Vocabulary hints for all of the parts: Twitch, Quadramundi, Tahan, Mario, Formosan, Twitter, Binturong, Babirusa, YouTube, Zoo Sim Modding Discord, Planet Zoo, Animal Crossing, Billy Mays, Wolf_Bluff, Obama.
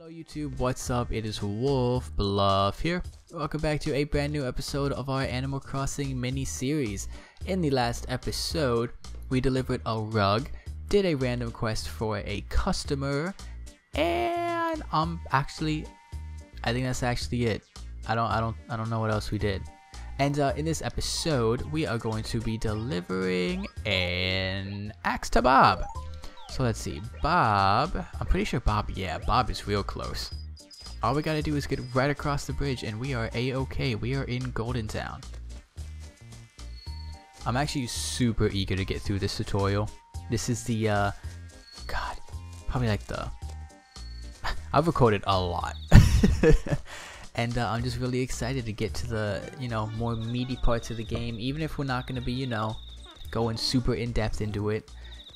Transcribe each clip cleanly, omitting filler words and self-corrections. Hello YouTube, what's up? It is Wolf_Bluff here. Welcome back to a brand new episode of our Animal Crossing mini-series. In the last episode, we delivered a rug, did a random quest for a customer, and I think that's actually it. I don't know what else we did. And in this episode, we are going to be delivering an axe to Bob. So let's see, Bob, I'm pretty sure Bob, yeah, Bob is real close. All we gotta do is get right across the bridge and we are A-OK, we are in Golden Town. I'm actually super eager to get through this tutorial. This is the, god, probably like the, I've recorded a lot. And I'm just really excited to get to the, you know, more meaty parts of the game, even if we're not gonna be, you know, going super in-depth into it.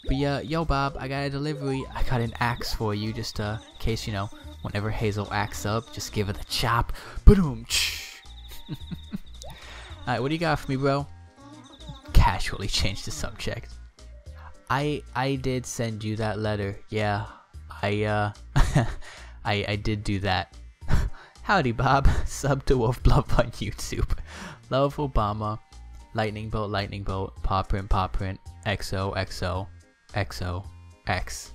But yeah, yo Bob, I got a delivery. I got an axe for you, just in case, you know, whenever Hazel acts up, just give it a chop. Boom. Alright, what do you got for me, bro? Casually change the subject. I did send you that letter. Yeah, I did do that. Howdy Bob, sub to Wolf Bluff on YouTube. Love Obama, lightning bolt, paw print, XO, XO. XO X.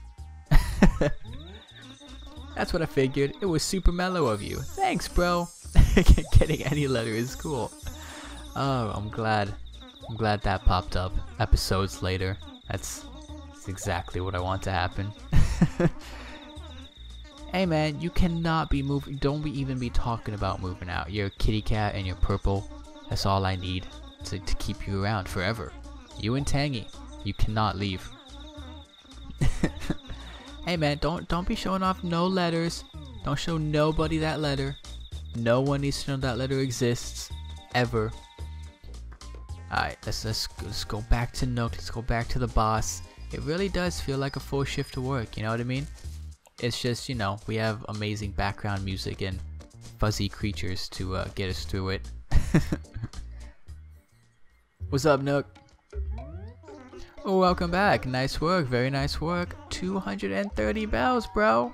That's what I figured. It was super mellow of you. Thanks, bro. Getting any letter is cool. Oh, I'm glad that popped up. Episodes later. That's exactly what I want to happen. Hey man, you cannot be moving. Don't even be talking about moving out. You're a kitty cat and you're purple. That's all I need to keep you around forever. You and Tangy. You cannot leave. Hey man, don't be showing off no letters. Don't show nobody that letter. No one needs to know that letter exists ever. Alright, let's go back to Nook. Let's go back to the boss. It really does feel like a full shift to work, you know what I mean? It's just, you know, we have amazing background music and fuzzy creatures to get us through it. What's up, Nook? Welcome back. Nice work. Very nice work. 230 bells, bro.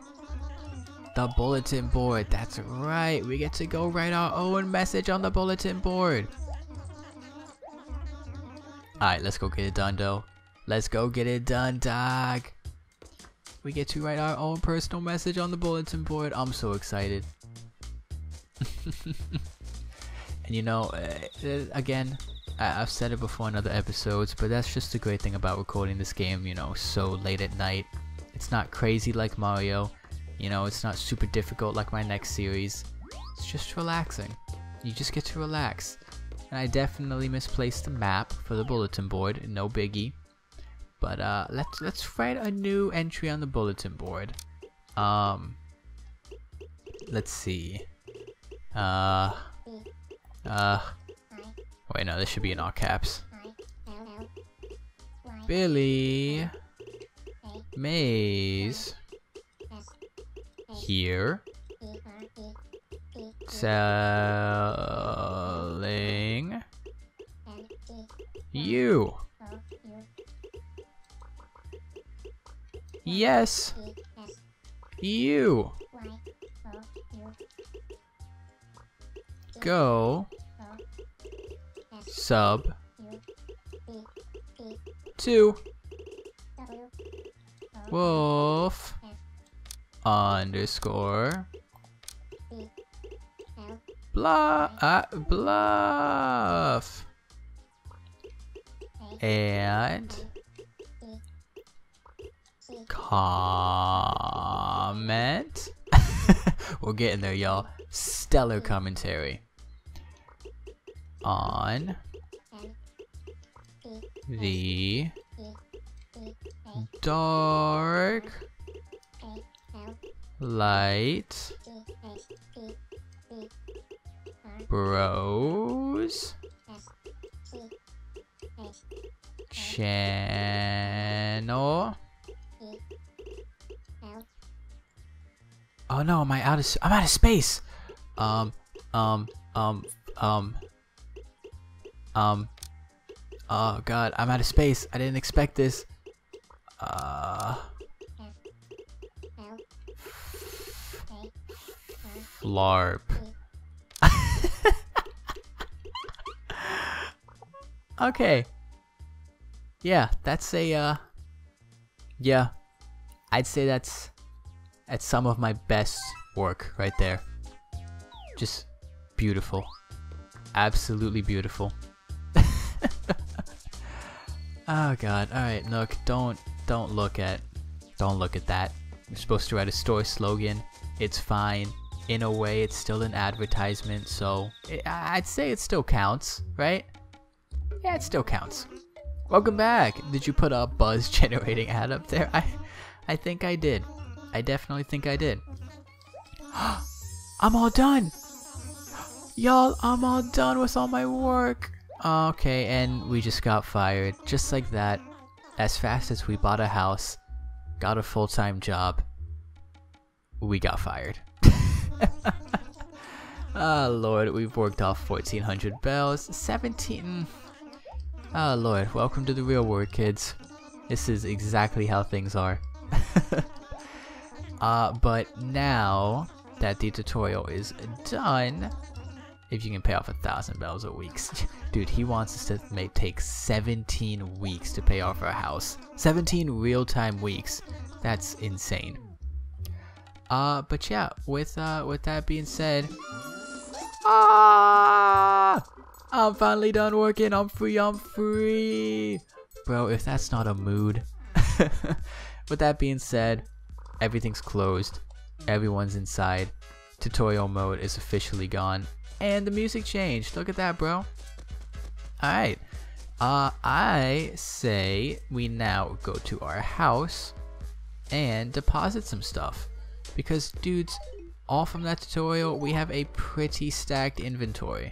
The bulletin board. That's right. We get to go write our own message on the bulletin board. Alright, let's go get it done, though. Let's go get it done, dog. We get to write our own personal message on the bulletin board. I'm so excited. And you know, again, I've said it before in other episodes, but that's just the great thing about recording this game, you know, so late at night. It's not crazy like Mario, you know, it's not super difficult like my next series. It's just relaxing. You just get to relax. And I definitely misplaced the map for the bulletin board, no biggie. But let's write a new entry on the bulletin board. Let's see. Wait, no, this should be in all caps. Billy Mays here selling you. Yes, you go. Sub to Wolf underscore Bluff and comment. We're getting there, y'all. Stellar commentary on the dark light bros channel. Oh no, I'm out of space. Oh god, I'm out of space. I didn't expect this. Flarp. Okay. Yeah, that's a, yeah, I'd say that's some of my best work right there. Just beautiful. Absolutely beautiful. Oh god, alright, Nook, don't look at that. You're supposed to write a store slogan. It's fine. In a way, it's still an advertisement, so I'd say it still counts, right? Yeah, it still counts. Welcome back! Did you put a buzz generating ad up there? I think I did. I definitely think I did. I'm all done! Y'all, I'm all done with all my work! Okay, and we just got fired, just like that, as fast as we bought a house, got a full-time job, we got fired. Oh lord, we've worked off 1400 bells, 17... Oh lord, welcome to the real world, kids. This is exactly how things are. But now that the tutorial is done... If you can pay off 1,000 bells a week. Dude, he wants us to take 17 weeks to pay off our house. 17 real-time weeks. That's insane. But yeah, with that being said... Ah! I'm finally done working. I'm free, I'm free! Bro, if that's not a mood. With that being said, everything's closed. Everyone's inside. Tutorial mode is officially gone. And the music changed. Look at that, bro. Alright. I say we now go to our house and deposit some stuff. Because, dudes, all from that tutorial, we have a pretty stacked inventory.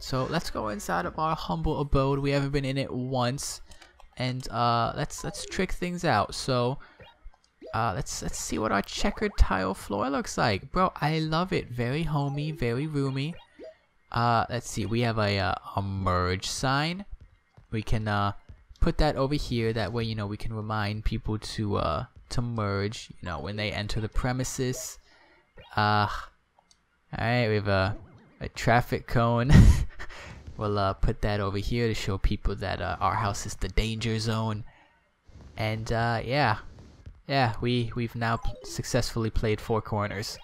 So, let's go inside of our humble abode. We haven't been in it once. And, let's trick things out. So, let's see what our checkered tile floor looks like. Bro, I love it. Very homey, very roomy. Let's see. We have a merge sign. We can put that over here. That way, you know, we can remind people to merge, you know, when they enter the premises. Alright, we have a traffic cone. We'll put that over here to show people that our house is the danger zone. And yeah. Yeah, we've now successfully played Four Corners.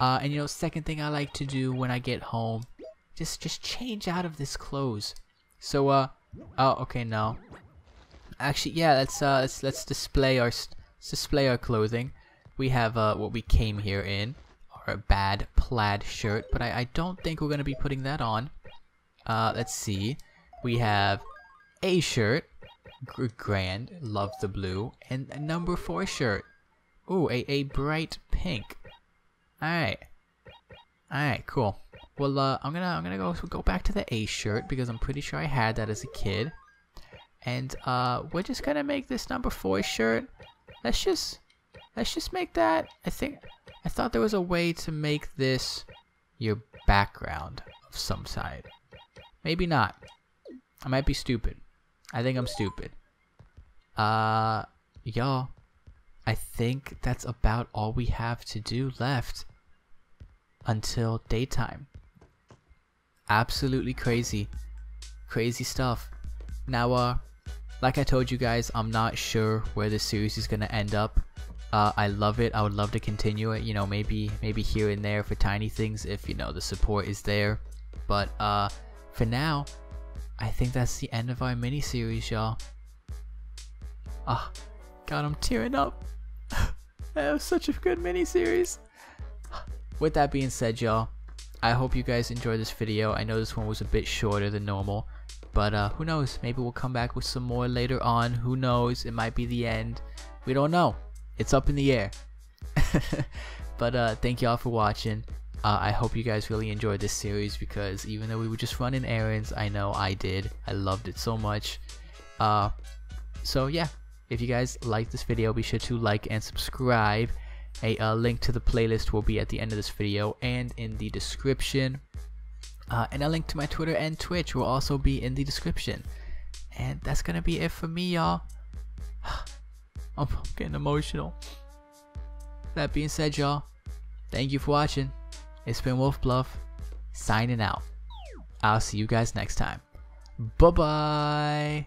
And you know, second thing I like to do when I get home, just change out of this clothes. So oh, okay, no. Actually, yeah, let's display our clothing. We have what we came here in, our bad plaid shirt, but I don't think we're gonna be putting that on. Let's see, we have a shirt. Grand, love the blue, and a number 4 shirt. Ooh, a bright pink. Alright. Alright, cool. Well, I'm gonna go back to the A shirt because I'm pretty sure I had that as a kid. And we're just gonna make this number 4 shirt. Let's just make that. I thought there was a way to make this your background of some side. Maybe not. I might be stupid. I think I'm stupid. Y'all, I think that's about all we have to do left until daytime. Absolutely crazy. Crazy stuff. Now, like I told you guys, I'm not sure where this series is going to end up. I love it. I would love to continue it. You know, maybe here and there for tiny things if, you know, the support is there. But for now... I think that's the end of our mini-series, y'all. Ah, oh, god, I'm tearing up. That was such a good mini-series. With that being said, y'all, I hope you guys enjoyed this video. I know this one was a bit shorter than normal, but who knows? Maybe we'll come back with some more later on. Who knows? It might be the end. We don't know. It's up in the air. But thank y'all for watching. I hope you guys really enjoyed this series because even though we were just running errands, I know I did. I loved it so much. So yeah, if you guys liked this video, be sure to like and subscribe. A link to the playlist will be at the end of this video and in the description. And a link to my Twitter and Twitch will also be in the description. And that's gonna be it for me, y'all. I'm getting emotional. That being said, y'all. Thank you for watching. It's been Wolf Bluff signing out. I'll see you guys next time. Bye-bye.